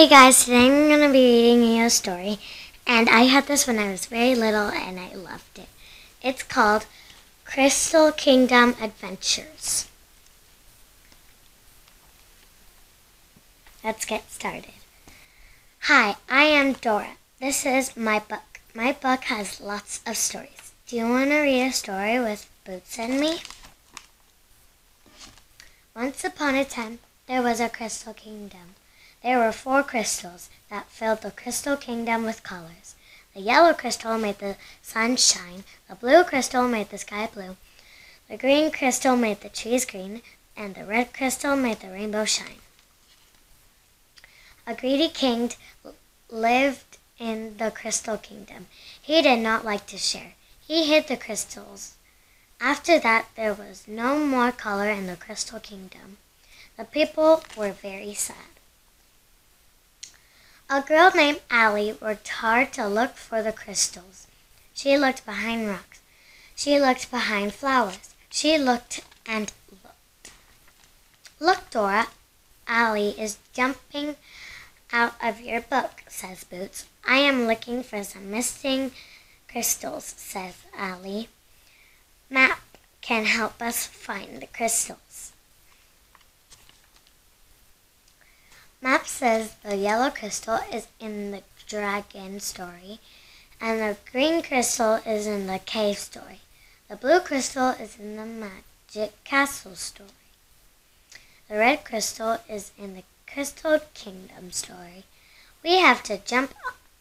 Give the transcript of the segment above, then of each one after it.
Hey guys, today I'm going to be reading a story, and I had this when I was very little and I loved it. It's called Crystal Kingdom Adventures. Let's get started. Hi, I am Dora. This is my book. My book has lots of stories. Do you want to read a story with Boots and me? Once upon a time, there was a crystal kingdom. There were four crystals that filled the crystal kingdom with colors. The yellow crystal made the sun shine, the blue crystal made the sky blue, the green crystal made the trees green, and the red crystal made the rainbow shine. A greedy king lived in the crystal kingdom. He did not like to share. He hid the crystals. After that, there was no more color in the crystal kingdom. The people were very sad. A girl named Allie worked hard to look for the crystals. She looked behind rocks. She looked behind flowers. She looked and looked. Look, Dora, Allie is jumping out of your book, says Boots. I am looking for some missing crystals, says Allie. Map can help us find the crystals. Map says the yellow crystal is in the dragon story, and the green crystal is in the cave story. The blue crystal is in the magic castle story. The red crystal is in the crystal kingdom story. We have to jump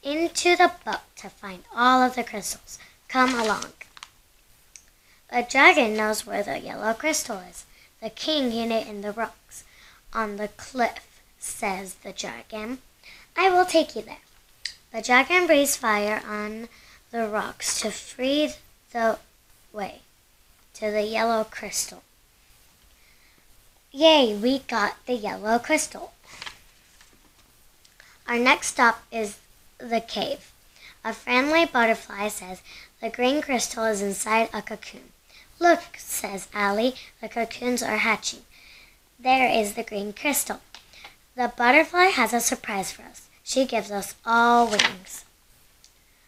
into the book to find all of the crystals. Come along. The dragon knows where the yellow crystal is. The king hid it in the rocks on the cliff, says the dragon. I will take you there. The dragon breathes fire on the rocks to free the way to the yellow crystal. Yay, we got the yellow crystal. Our next stop is the cave. A friendly butterfly says the green crystal is inside a cocoon. Look, says Allie, the cocoons are hatching. There is the green crystal. The butterfly has a surprise for us. She gives us all wings.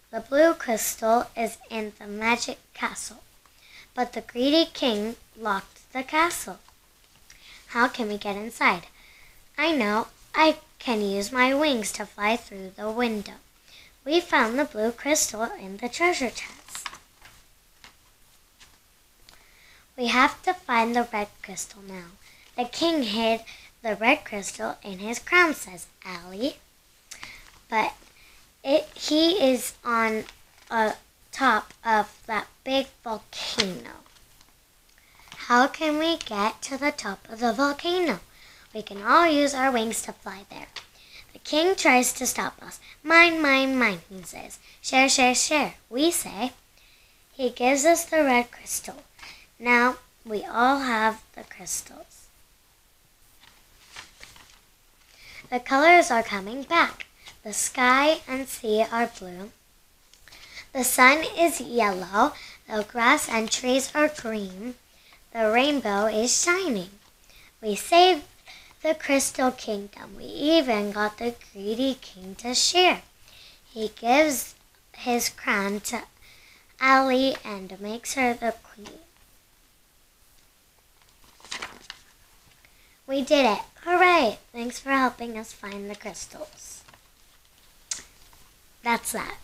The blue crystal is in the magic castle, but the greedy king locked the castle. How can we get inside? I know. I can use my wings to fly through the window. We found the blue crystal in the treasure chest. We have to find the red crystal now. The king hid the red crystal in his crown, says Allie. But he is on top of that big volcano. How can we get to the top of the volcano? We can all use our wings to fly there. The king tries to stop us. Mine, mine, mine, he says. Share, share, share, we say. He gives us the red crystal. Now we all have the crystals. The colors are coming back. The sky and sea are blue. The sun is yellow. The grass and trees are green. The rainbow is shining. We saved the crystal kingdom. We even got the greedy king to share. He gives his crown to Allie and makes her the queen. We did it. Hooray! Thanks for helping us find the crystals. That's that.